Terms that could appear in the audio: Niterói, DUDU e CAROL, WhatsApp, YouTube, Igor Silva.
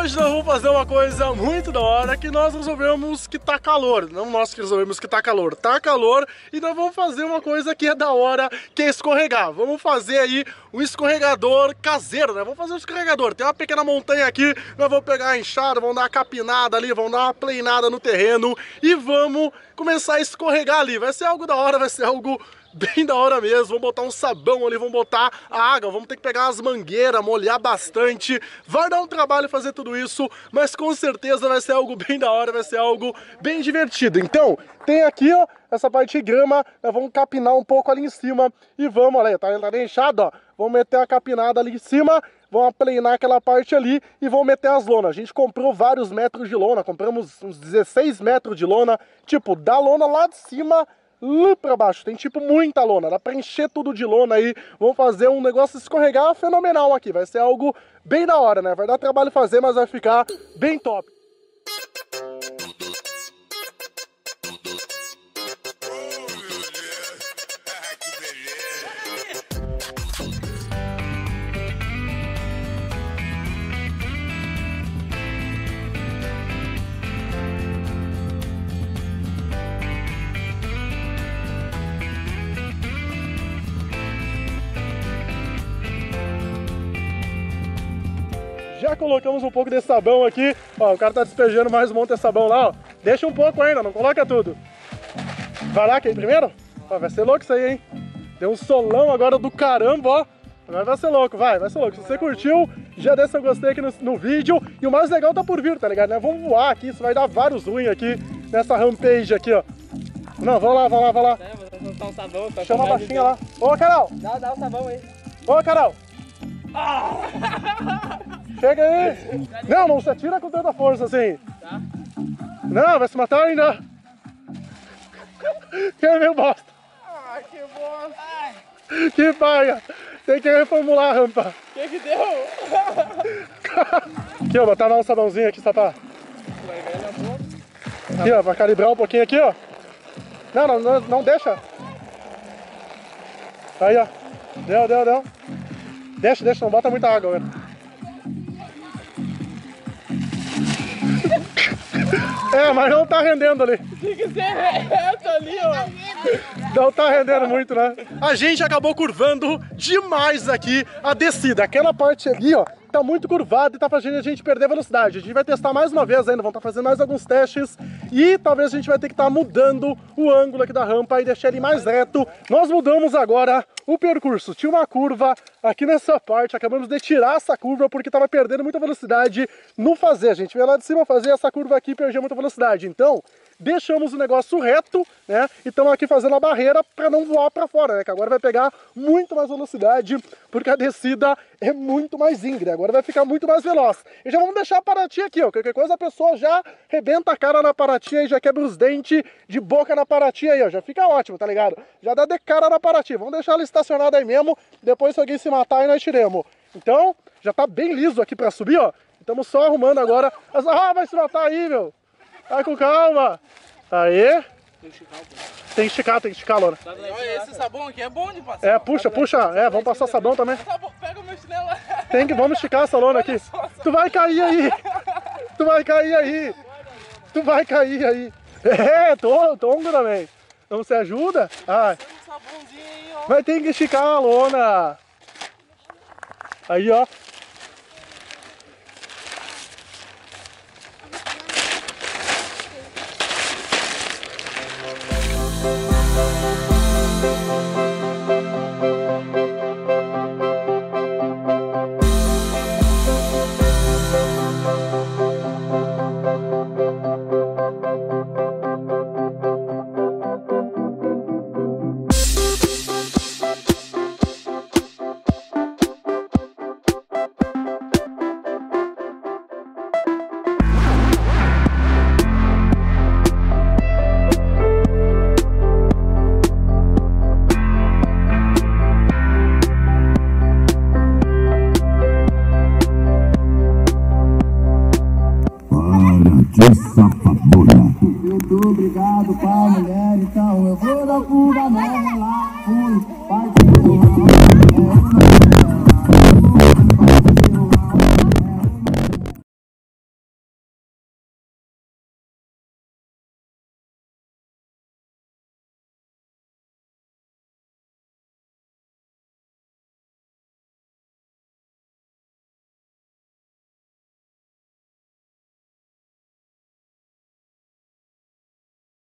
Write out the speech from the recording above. hoje nós vamos fazer uma coisa muito da hora, que nós resolvemos que tá calor. Não nós que resolvemos que tá calor, e nós vamos fazer uma coisa que é da hora, que é escorregar. Vamos fazer aí um escorregador caseiro, né? Vamos fazer um escorregador, tem uma pequena montanha aqui, nós vamos pegar a enxada, vamos dar uma capinada ali, vamos dar uma planeada no terreno e vamos começar a escorregar ali. Vai ser algo da hora, vai ser algo bem da hora mesmo. Vamos botar um sabão ali, vamos botar a água, vamos ter que pegar as mangueiras, molhar bastante. Vai dar um trabalho fazer tudo isso, mas com certeza vai ser algo bem da hora, vai ser algo bem divertido. Então, tem aqui, ó, essa parte de grama, nós vamos capinar um pouco ali em cima e vamos, olha, tá enxada, ó, vamos meter a capinada ali em cima, vamos aplanar aquela parte ali e vamos meter as lonas. A gente comprou vários metros de lona, compramos uns 16 metros de lona, tipo, da lona lá de cima lá pra baixo, tem tipo muita lona, dá pra encher tudo de lona aí. Vamos fazer um negócio escorregar fenomenal aqui, vai ser algo bem da hora, né? Vai dar trabalho fazer, mas vai ficar bem top. Já colocamos um pouco desse sabão aqui, ó, o cara tá despejando mais um monte de sabão lá, ó. Deixa um pouco ainda, não coloca tudo. Vai lá, quem primeiro? Ó, vai ser louco isso aí, hein? Deu um solão agora do caramba, ó. Agora vai ser louco, vai ser louco. Se você curtiu, já deixa seu gostei aqui no vídeo. E o mais legal tá por vir, tá ligado, né? Vamos voar aqui, isso vai dar vários ruins aqui, nessa rampage aqui, ó. Não, vamos lá. É, vou botar um sabão. Chama a baixinha lá. Ô, Carol! Dá o sabão aí. Ô, Carol! Ah! Chega aí! Não se atira com tanta força assim! Tá. Não, vai se matar ainda! Que é meio bosta! Ai, que bosta! Ai. Que paia! Tem que reformular a rampa! Que deu? Aqui, ó, botar lá um sabãozinho aqui só pra... Aqui, ó, pra calibrar um pouquinho aqui, ó! Não deixa! Aí, ó! Deu! Deixa, não bota muita água, velho! É, mas não tá rendendo ali. Tem que ser reto ali, ó. Não tá rendendo muito, né? A gente acabou curvando demais aqui a descida. Aquela parte ali, ó, tá muito curvada e tá fazendo a gente perder velocidade. A gente vai testar mais uma vez ainda, vamos estar fazendo mais alguns testes. E talvez a gente vai ter que estar mudando o ângulo aqui da rampa e deixar ele mais reto. Nós mudamos agora o percurso. Tinha uma curva aqui nessa parte, acabamos de tirar essa curva porque estava perdendo muita velocidade no fazer. A gente veio lá de cima fazer essa curva aqui e perdeu muita velocidade. Então, deixamos o negócio reto, né? E estamos aqui fazendo a barreira para não voar para fora, né? Que agora vai pegar muito mais velocidade porque a descida é muito mais íngreme. Agora vai ficar muito mais veloz. E já vamos deixar a paratinha aqui, ó. Qualquer coisa a pessoa já rebenta a cara na paratinha e já quebra os dentes de boca na paratinha aí, ó. Já fica ótimo, tá ligado? Já dá de cara na paratinha. Vamos deixar ela estacionada aí mesmo. Depois se alguém se matar aí nós tiremos. Então, já tá bem liso aqui para subir, ó. Estamos só arrumando agora. Ah, vai se matar aí, meu. Vai com calma. Aí. Tem que esticar, Lona. Esse sabão aqui é bom de passar. É, puxa. É, vamos passar sabão também. Pega o meu chinelo. Vamos esticar essa lona aqui. Tu vai cair aí. É, tongo também. Então você ajuda? Ai. Mas tem que esticar a lona. Aí, ó. Muito obrigado pra mulher, então eu vou dar o cu da mão lá, fui, partiu.